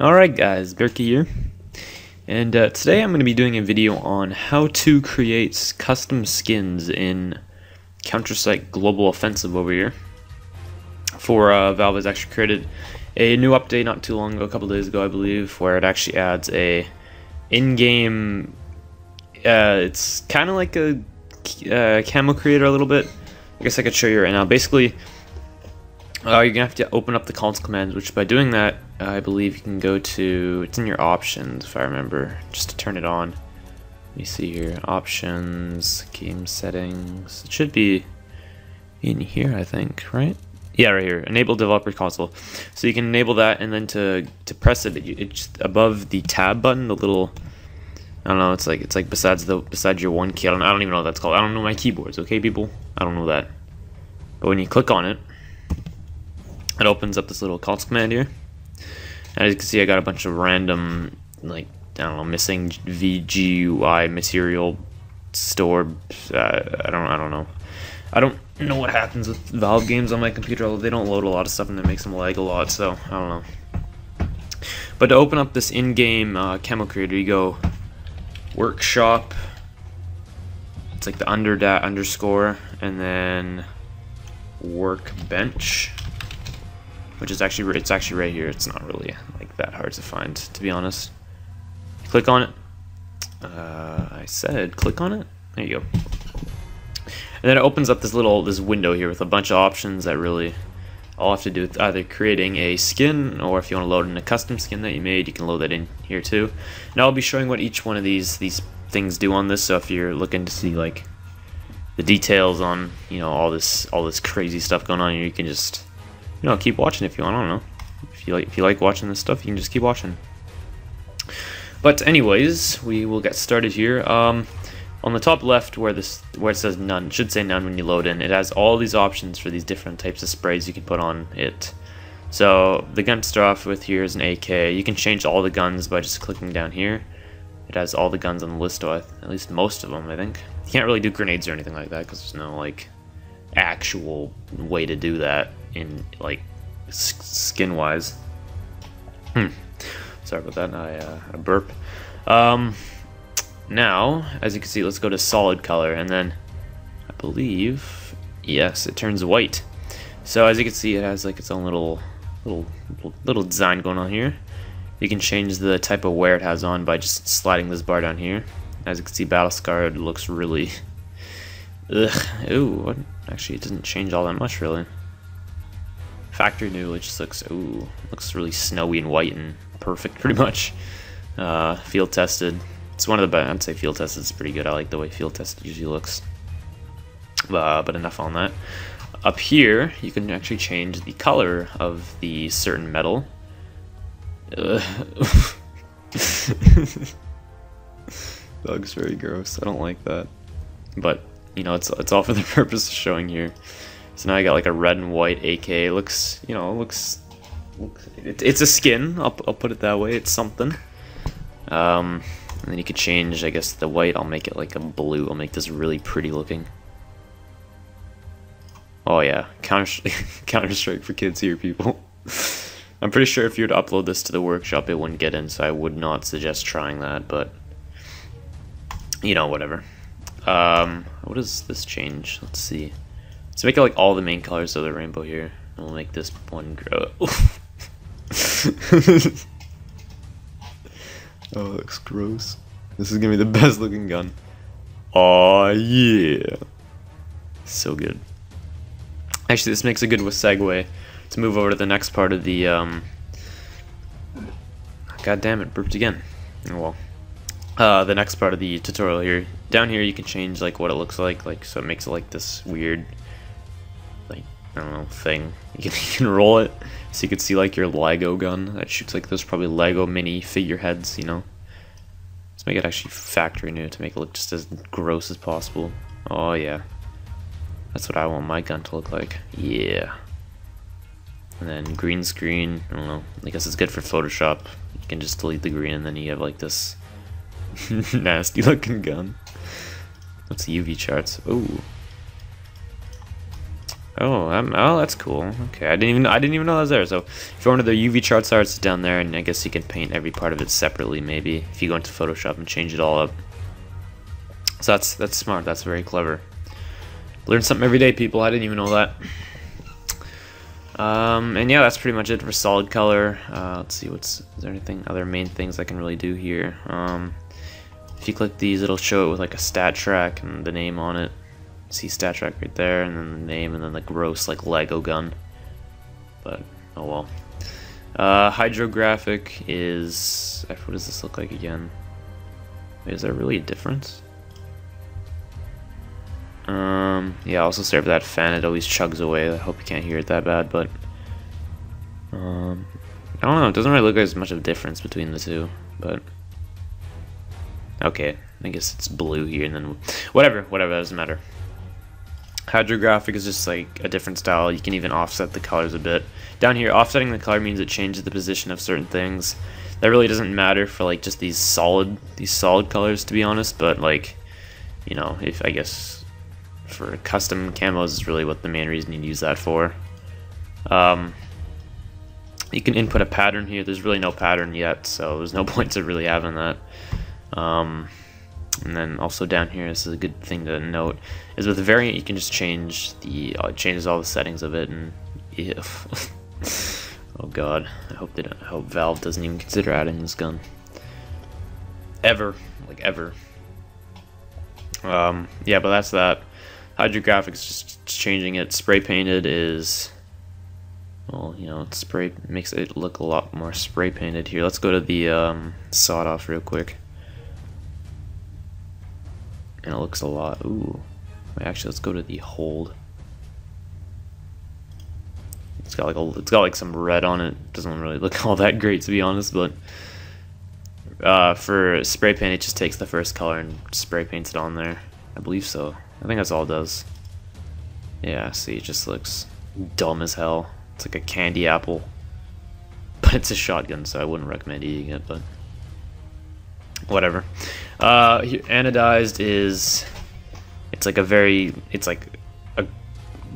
Alright guys, Berkey here, and today I'm going to be doing a video on how to create custom skins in Counter-Strike Global Offensive over here. For Valve has actually created a new update not too long ago, a couple days ago I believe, where it actually adds a in-game, it's kind of like a camo creator a little bit. I guess I could show you right now. Basically, you're gonna have to open up the console commands, which by doing that, I believe you can go to, it's in your options if I remember, just to turn it on. Let me see here, options, game settings, it should be in here I think, right? Yeah, right here, enable developer console. So you can enable that, and then to press it, it's just above the tab button, the little, I don't know, it's like besides your one key, I don't even know what that's called. I don't know my keyboards, okay people? I don't know that. But when you click on it, it opens up this little console command here. And as you can see, I got a bunch of random, like, I don't know, missing VGUI material store. I don't know what happens with Valve games on my computer, although they don't load a lot of stuff and that makes them lag a lot, so I don't know. But to open up this in-game camo creator, you go workshop, it's like the underscore, and then workbench. Which is actually, it's actually right here. It's not really like that hard to find, to be honest. Click on it. I said click on it. There you go. And then it opens up this window here with a bunch of options that really all have to do with either creating a skin, or if you want to load in a custom skin that you made, you can load that in here too. And I'll be showing what each one of these things do on this. So if you're looking to see like the details on, you know, all this crazy stuff going on here, you can just, you know, keep watching if you want. I don't know. If you like watching this stuff, you can just keep watching. But anyways, we will get started here. On the top left, where it says none, it should say none when you load in. It has all these options for these different types of sprays you can put on it. So the gun to start off with here is an AK. You can change all the guns by just clicking down here. It has all the guns on the list, or at least most of them, I think. You can't really do grenades or anything like that because there's no like actual way to do that in like skin wise. Sorry about that, I burp. Now as you can see, let's go to solid color, and then I believe, yes, it turns white. So as you can see, it has like its own little design going on here. You can change the type of wear it has on by just sliding this bar down here. As you can see, battle scarred looks really ooh, actually it doesn't change all that much really. Factory new, it just looks, ooh, looks really snowy and white and perfect, pretty much. Field tested, it's one of the best. I'd say field tested is pretty good. I like the way field tested usually looks. But enough on that. Up here, you can actually change the color of the certain metal. That looks very gross. I don't like that. But you know, it's all for the purpose of showing here. So now I got like a red and white AK. It looks, you know, it's a skin. I'll put it that way. It's something. And then you could change, I guess, the white. I'll make it like a blue. I'll make this really pretty looking. Oh yeah, Counter-Strike for kids here, people. I'm pretty sure if you were to upload this to the workshop, it wouldn't get in. So I would not suggest trying that. But you know, whatever. What does this change? Let's see. So make it like all the main colors of the rainbow here, and we'll make this one grow. Oh, it looks gross. This is gonna be the best looking gun. Oh yeah, so good. Actually, this makes a good segue to move over to the next part of the. God damn it, burped again. Oh well. The next part of the tutorial here. Down here, you can change like what it looks like so it makes it like this weird. I don't know, thing. You can roll it so you can see like your Lego gun that shoots like this, probably Lego mini figureheads, you know. Let's make it actually factory new to make it look just as gross as possible. Oh yeah, that's what I want my gun to look like. Yeah. And then green screen, I don't know, I guess it's good for Photoshop. You can just delete the green and then you have like this nasty looking gun. That's UV charts. Ooh. Oh, oh, that's cool. Okay, I didn't even know that was there. So if you want to the UV charts are, it's down there, and I guess you can paint every part of it separately. Maybe if you go into Photoshop and change it all up. So that's smart. That's very clever. Learn something every day, people. I didn't even know that. And yeah, that's pretty much it for solid color. Let's see, is there anything other main things I can really do here? If you click these, it'll show it with like a stat track and the name on it. See stat track right there, and then the name, and then the gross like Lego gun. But oh well. Hydrographic is. What does this look like again? Wait, is there really a difference? Yeah, also sorry for that fan, it always chugs away. I hope you can't hear it that bad, but I don't know, it doesn't really look like there's much of a difference between the two, but okay, I guess it's blue here and then whatever, that doesn't matter. Hydrographic is just like a different style. You can even offset the colors a bit. Down here, offsetting the color means it changes the position of certain things. That really doesn't matter for like just these solid colors, to be honest, but like, you know, if I guess for custom camos is really what the main reason you use that for. You can input a pattern here. There's really no pattern yet, so there's no point to really having that. And then also down here, this is a good thing to note, is with the variant you can just change the it changes all the settings of it. And if oh god, I hope Valve doesn't even consider adding this gun ever, like ever. Yeah, but that's that. Hydrographics, just changing it. Spray painted is, well, you know, spray makes it look a lot more spray painted here. Let's go to the sawed off real quick, and it looks a lot. Ooh, wait, actually, let's go to the hold. It's got like some red on it. Doesn't really look all that great, to be honest, but for spray paint, it just takes the first color and spray paints it on there. I believe so. I think that's all it does. Yeah, see, it just looks dumb as hell. It's like a candy apple. But it's a shotgun, so I wouldn't recommend eating it, but whatever. Anodized is, I don't really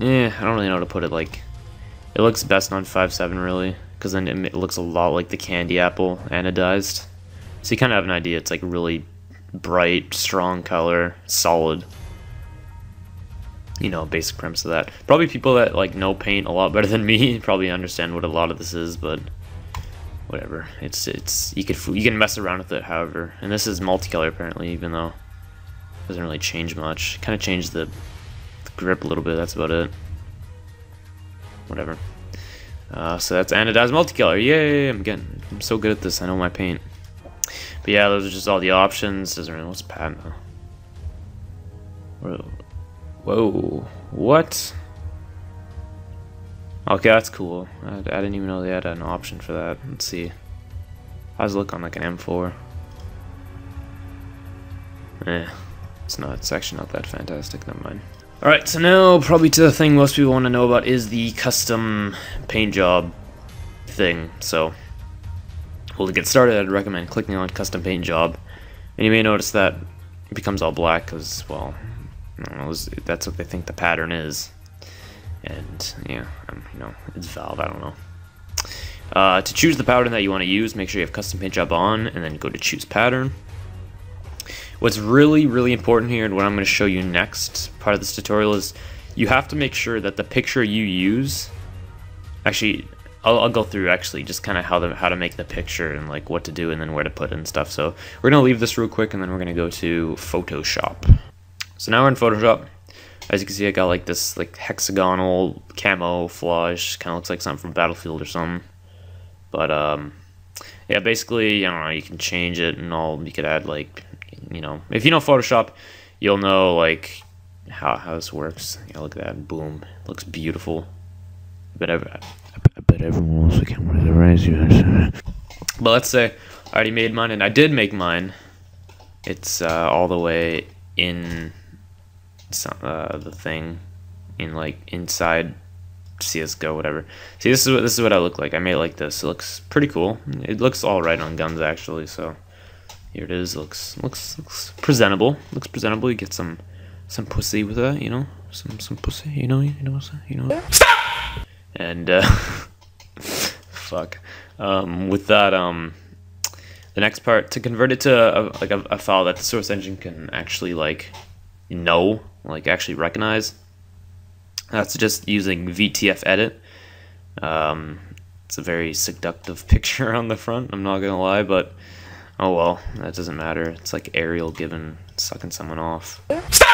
know how to put it. Like, it looks best on 5.7, really, because then it looks a lot like the candy apple anodized. So you kind of have an idea. It's like really bright, strong color, solid. You know, basic premise of that. Probably people that like know paint a lot better than me probably understand what a lot of this is, but whatever. It's you can mess around with it however. And this is multicolor apparently, even though it doesn't really change much. Kind of changed the grip a little bit. That's about it. Whatever. So that's anodized multicolor. Yay! I'm so good at this. I know my paint. But yeah, those are just all the options. Doesn't really know what's pattern though. Whoa, what? Okay, that's cool. I didn't even know they had an option for that. Let's see. How's it look on like an M4? It's actually not that fantastic, never mind. Alright, so now probably to the thing most people want to know about is the custom paint job thing. So, well, to get started, I'd recommend clicking on custom paint job. And you may notice that it becomes all black because, well, that's what they think the pattern is, and yeah, you know, it's Valve, I don't know. To choose the pattern that you want to use, make sure you have custom paint job on, and then go to choose pattern. What's really, really important here, and what I'm going to show you next part of this tutorial, is you have to make sure that the picture you use, actually, I'll go through actually just kind of how to make the picture and like what to do and then where to put it and stuff. So we're going to leave this real quick, and then we're going to go to Photoshop. So now we're in Photoshop. As you can see, I got like this like hexagonal camouflage, kind of looks like something from Battlefield or something. But yeah, basically, I don't know, you can change it and all. You could add like, you know, if you know Photoshop, you'll know like how this works. Yeah, look at that, boom, it looks beautiful. I bet everyone else can recognize you. But let's say I already made mine, and I did make mine. It's all the way in. The thing in like inside CSGO, whatever. See, this is what I look like. I made it like this. It looks pretty cool. It looks all right on guns actually. So here it is. Looks presentable. You get some some pussy with her, you know, some pussy, you know. Stop! And fuck. With that, the next part to convert it to a file that the source engine can actually actually recognize. That's just using VTF Edit. It's a very seductive picture on the front, I'm not gonna lie, but oh well, that doesn't matter. It's like Ariel sucking someone off. Stop!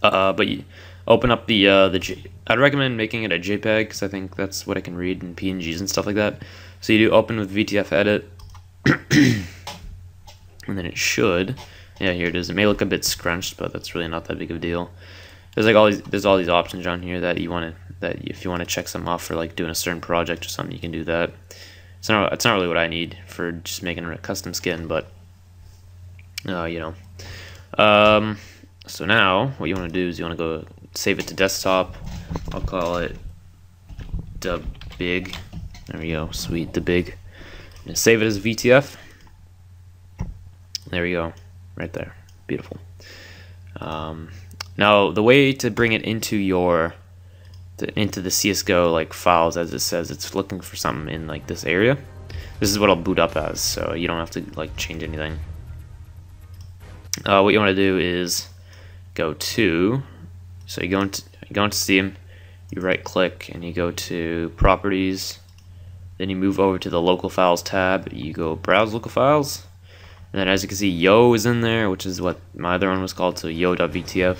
But you open up I'd recommend making it a JPEG, because I think that's what I can read in PNGs and stuff like that. So you do open with VTF Edit, and then it should, yeah, here it is. It may look a bit scrunched, but that's really not that big of a deal. There's like all these options on here that you want to, if you want to check some off for like doing a certain project or something, you can do that. It's not really what I need for just making a custom skin, but you know. So now what you want to do is you want to go save it to desktop. I'll call it the big. There we go. Sweet, the big. And save it as VTF. There we go. Right there. Beautiful. Now the way to bring it into the CSGO like files, as it says, it's looking for something in like this area. This is what I'll boot up as, so you don't have to like change anything. What you want to do is go to, so you go into Steam, you right click and you go to properties, then you move over to the local files tab, you go browse local files, and then as you can see Yo is in there, which is what my other one was called, so yo.vtf.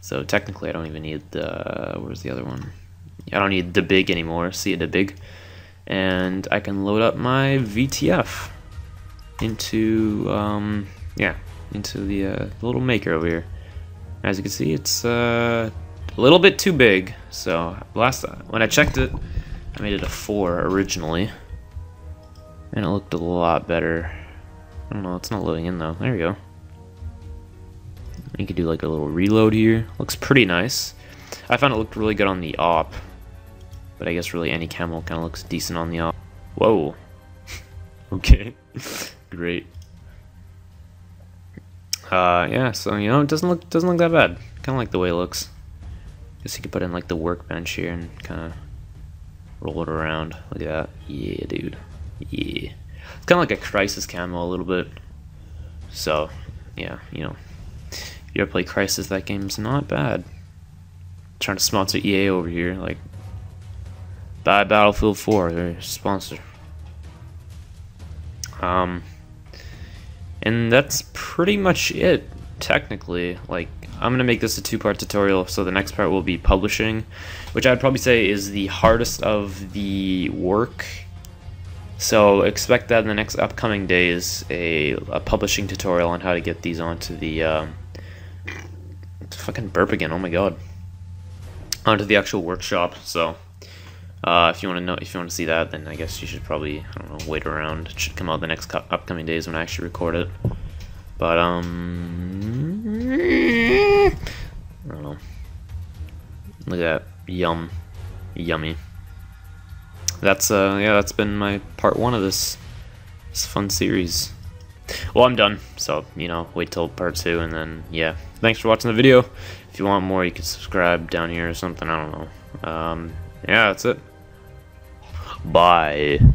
So technically I don't even need the, where's the other one? I don't need the big anymore, see the big. And I can load up my VTF into, yeah, into the little maker over here. As you can see, it's a little bit too big. So last time, when I checked it, I made it a 4 originally. And it looked a lot better. I don't know, it's not loading in though, there we go. You could do like a little reload here. Looks pretty nice. I found it looked really good on the AWP, but I guess really any camel kind of looks decent on the AWP. Whoa. Okay. Great. Yeah. So you know, it doesn't look that bad. Kind of like the way it looks. I guess you could put in like the workbench here and kind of roll it around. Look at that. Yeah, dude. Yeah. It's kind of like a Crisis camo a little bit. So, yeah, you know. If you ever play Crisis, that game's not bad. I'm trying to sponsor EA over here, like, buy Battlefield 4, they're a sponsor. And that's pretty much it, technically. Like, I'm gonna make this a two-part tutorial, so the next part will be publishing, which I'd probably say is the hardest of the work. So expect that in the next upcoming days, a publishing tutorial on how to get these onto the, fucking burp again, oh my god. Onto the actual workshop, so, if you want to know, if you want to see that, then I guess you should probably, I don't know, wait around. It should come out the next upcoming days when I actually record it. But, I don't know. Look at that. Yum. Yummy. That's yeah, that's been my part one of this fun series. Well, I'm done, so you know, wait till part two, and then yeah. Thanks for watching the video. If you want more, you can subscribe down here or something. I don't know. Yeah, that's it. Bye.